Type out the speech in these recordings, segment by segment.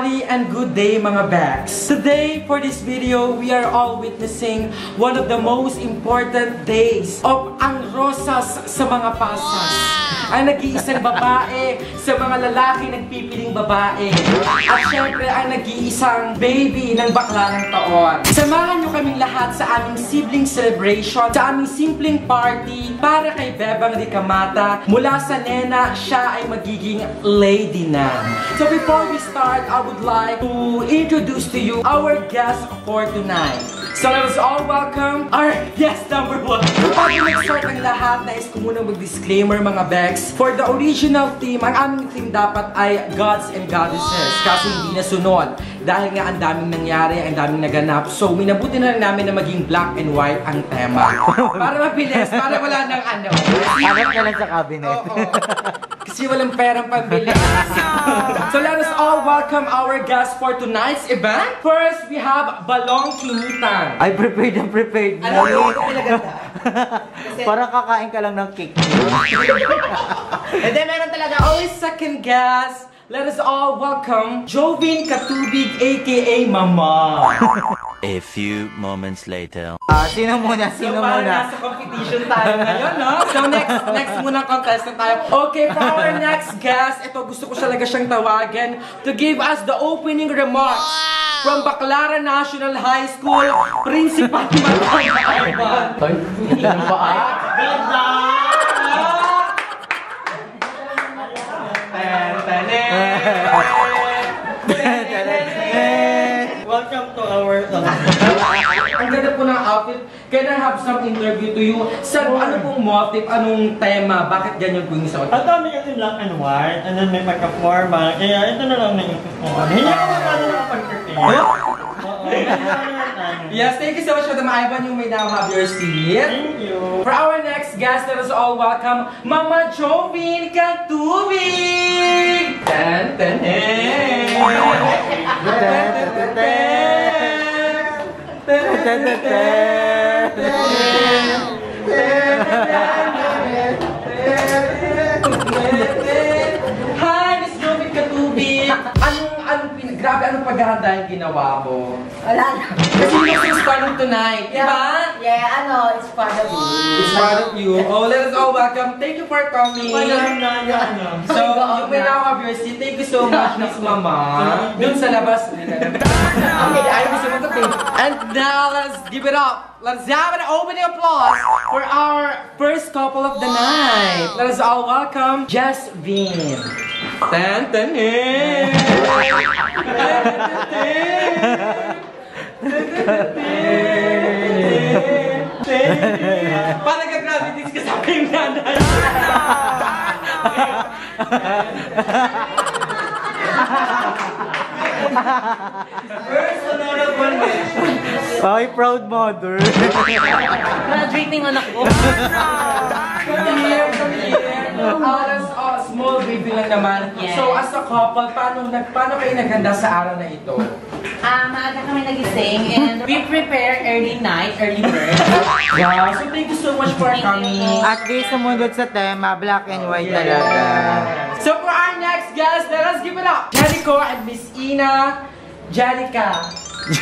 everybody and good day mga Bags! Today for this video, we are all witnessing one of the most important days of ang rosas sa mga pasas. Ang nag-iisang babae sa mga lalaki nagpipiling babae. At syempre ang nag-iisang baby ng bakla ng taon. Samahan nyo kaming lahat sa aming sibling celebration, sa aming simpleng party para kay Bebang Dikamata. Mula sa nena, siya ay magiging lady na. So before we start, I would like to introduce to you our guest for tonight. So let us all welcome our guest number one. Pag nag-start ang lahat, nais ko muna mag-disclaimer mga Bex. For the original theme, ang aming theme dapat ay gods and goddesses. Kasi hindi nasunod. Dahil nga ang daming nangyari, ang daming naganap. So minabuti na lang namin na maging black and white ang tema. Para mabilis, para wala ng ano. Agat ka lang sa cabinet. Kasi walang perang pambili. So let us all welcome our guests for tonight's event. First, we have Balong Kinitang. I prepared and prepared. Ano yung pinaganda? Parang kakain ka lang ng cake. And then meron talaga always second guest. Let us all welcome Jovin Katubig aka Mama. A few moments later. Sino muna? Sino muna? So, parang nasa competition tayo ngayon, no? So, next muna contestant tayo. Okay, for our next guest, ito gusto ko talaga siyang tawagin to give us the opening remarks from Baclaran National High School, Principal Madam Ivan. Ay, hindi ng paa. Ganda! Welcome to our ang ganda po ng outfit. Can I have some interview to you? Sir, ano pong motive? Anong tema? Bakit ganyan po yung saot? Ang dami kasi black and white. And then may pagka-formal. Kaya ito na lang na yung formal. Hindi ako paano nakapag-curtain. Yes, thank you so much Madam Ivan. You may now have your seat. Thank you. For our next guest, let us all welcome Mama Jovin Katubig! Ten, ten, Hi, Miss Jovin Katubig! Grabe, anong paghahanda yung ginawa mo? Wala na. Kasi it's part of tonight, yeah. Diba? Yeah, it's part of you. It's part of you. Oh, let us all welcome. Thank you for coming. So, you may now have your seat. Thank you so much, Miss Mama. Doon sa labas. Okay, I miss you. And now, let's give it up. Let's have an opening applause for our first couple of the night. Let us all welcome Jasmine. Ten, ten, ten, parang nag-gravitics ka sa aking nanay. First honorable mention. Ay, proud mother. Graduating anak ko. Come here, come here. Small baby lang naman. Yes. So as a couple, paano kayo naghanda sa araw na ito? Maaga kami nagising and we prepare early night, early bird. Wow, so thank you so much for coming. At least sumundod sa tema, black and white talaga. So for our next guest, let us give it up. Jericho and Miss Ina. Jerica.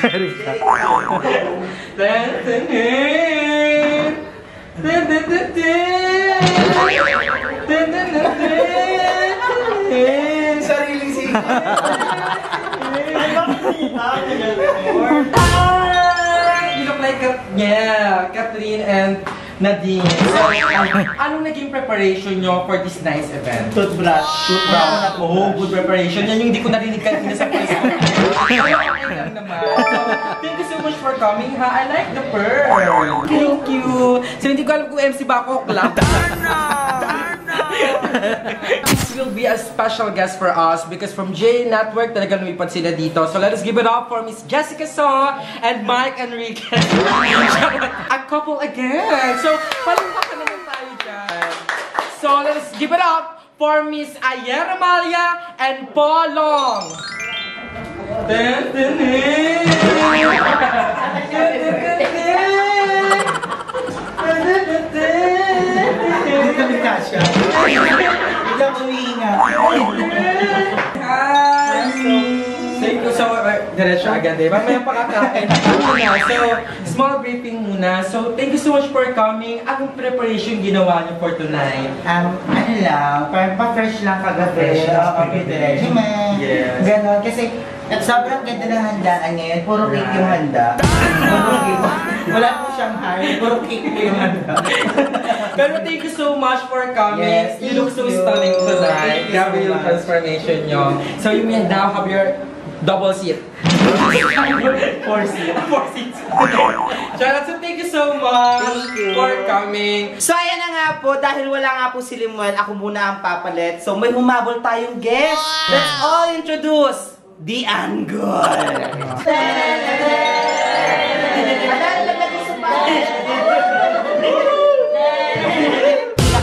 Jerica. Sariling sigaw. Ay, bakit kita? You look like Catherine and Nadine. So, anong naging preparation nyo for this nice event? Toothbrush. Toothbrush. Oh, good preparation. Yan yung hindi ko narinig kanina sa Facebook. So, thank you so much for coming, ha? I like the pearl. Thank you. So, hindi ko alam kung MC ba ako. This will be a special guest for us because from J Network, talagang lumipad sila dito. So, let us give it up for Miss Jessica Saw and Mike Enriquez. A couple again. So, palingka naman tayo dyan. So, let's give it up for Miss Ayer Amalia and Paul Long. Hi! Thank diretso agad eh. Mamaya pa kakain. So, small briefing muna. So, thank you so much for coming. Anong preparation ginawa niyo for tonight? Ano lang, parang pa-fresh lang kagabi. Preparation. Yes. Ganon. Kasi, sobrang ganda ng handaan ngayon. Puro cake yung handa. Puro cake. Wala po siyang hari. Puro cake yung handa. Pero thank you so much for coming. Yes, you look so stunning tonight. Grabe yung transformation niyo. So, you may now have your double seat. Four seats. So, thank you so much for coming. So, ayan na nga po. Dahil wala nga po si Limuan, ako muna ang papalit. So, may humabol tayong guest. Let's all introduce the Anggol.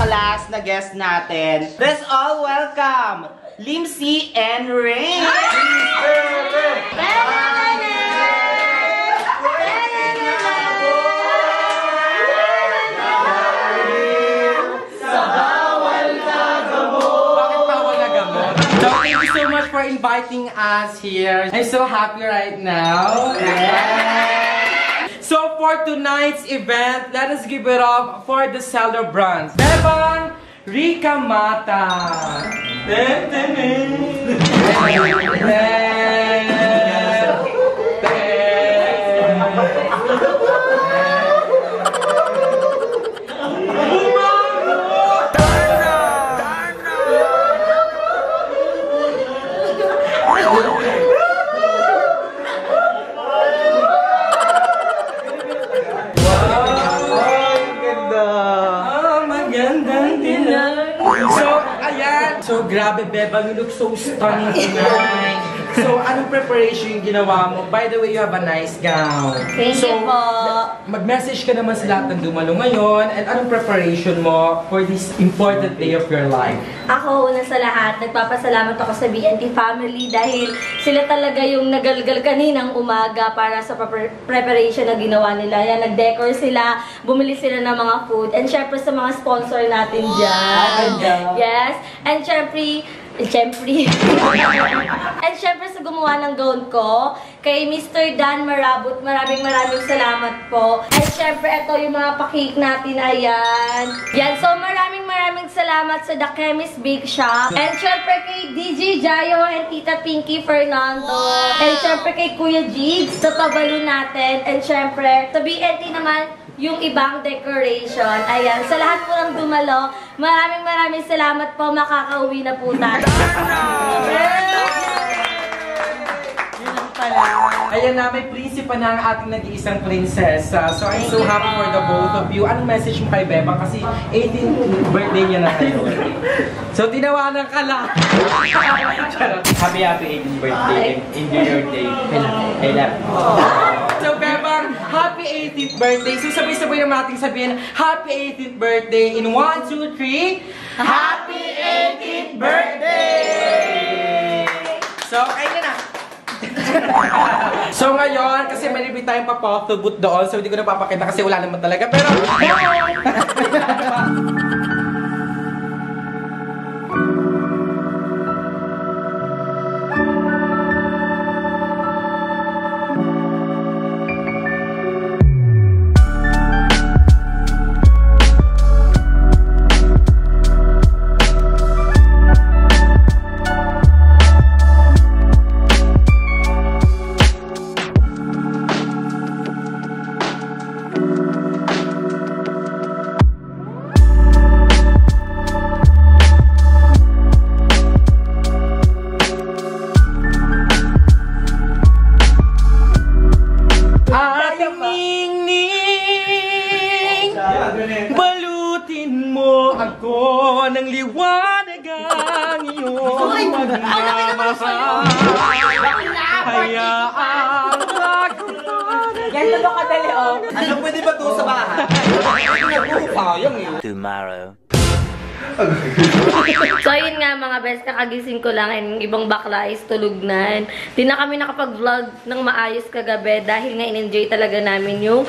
Last na guest natin. Let's all welcome Limsy and Rain. Thank you so much for inviting us here. I'm so happy right now. So for tonight's event, let us give it up for the celebrants. Bebang Dikamata. So, grabe, Bebang, you look so stunning tonight. So, anong preparation yung ginawa mo? By the way, you have a nice gown. Thank you po. Mag-message ka naman sa lahat ng dumalo ngayon. And anong preparation mo for this important day of your life? Ako, una sa lahat, nagpapasalamat ako sa BNT family dahil sila talaga yung nagalgal kaninang umaga para sa preparation na ginawa nila. Yan, nag-decor sila, bumili sila ng mga food. And syempre sa mga sponsor natin dyan. Yes. And syempre sa gumawa ng gown ko, kay Mr. Dan Marabot, maraming salamat po. And syempre, ito yung mga pakik natin, ayan. Yan, so maraming salamat sa The Chemist Big Shop. And syempre kay DJ Jayo and Tita Pinky Fernando. Wow. And syempre kay Kuya Jigs, sa pabalo natin. And syempre, sa BNT naman, yung ibang decoration. Ayan, sa lahat po ng dumalo, maraming salamat po. Makakauwi na po tayo. Ayan na, may prinsipa na ang ating nag-iisang prinsesa. So, I'm so happy for the both of you. Anong message mo kay Bebang? Kasi 18th birthday niya na kayo. So, tinawanan ka lang. Happy 18th birthday. Enjoy your day. I love you. So, Bebang, happy 18th birthday. So, sabay-sabay naman ating sabihin, happy 18th birthday in 1, 2, 3. Happy 18th birthday! So, ayun na. So, ngayon, kasi may libit tayong papotobot doon, so hindi ko na papakita kasi wala naman talaga. Pero, so yun nga mga best, kakagising ko lang and ibang bakla is tulog na. Hindi na kami nakapag-vlog ng maayos kagabi dahil nga in-enjoy talaga namin yung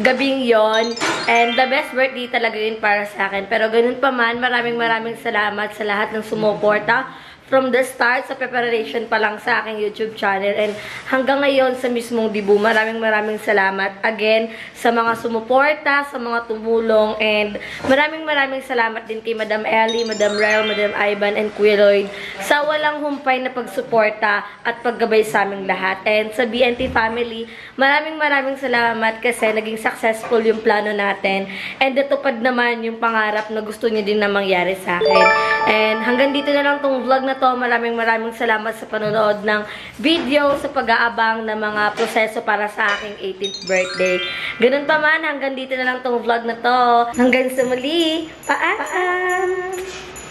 gabing yon. And the best birthday talaga yun para sa akin. Pero ganun pa man, maraming salamat sa lahat ng sumuporta from the start sa preparation pa lang sa aking YouTube channel and hanggang ngayon sa mismong dibu. Maraming salamat again sa mga sumuporta, sa mga tumulong, and maraming salamat din kay Madam Ellie, Madam Riel, Madam Ivan, and Kuya Lloyd sa walang humpay na pagsuporta at paggabay sa aming lahat. And sa BNT family, maraming salamat kasi naging successful yung plano natin and natupad naman yung pangarap na gusto niyo din na mangyari sa akin. And hanggang dito na lang tong vlog na to. Maraming salamat sa panonood ng video, sa pag-aabang ng mga proseso para sa aking 18th birthday. Ganun pa man, hanggang dito na lang tong vlog na to. Hanggang sa muli, paalam!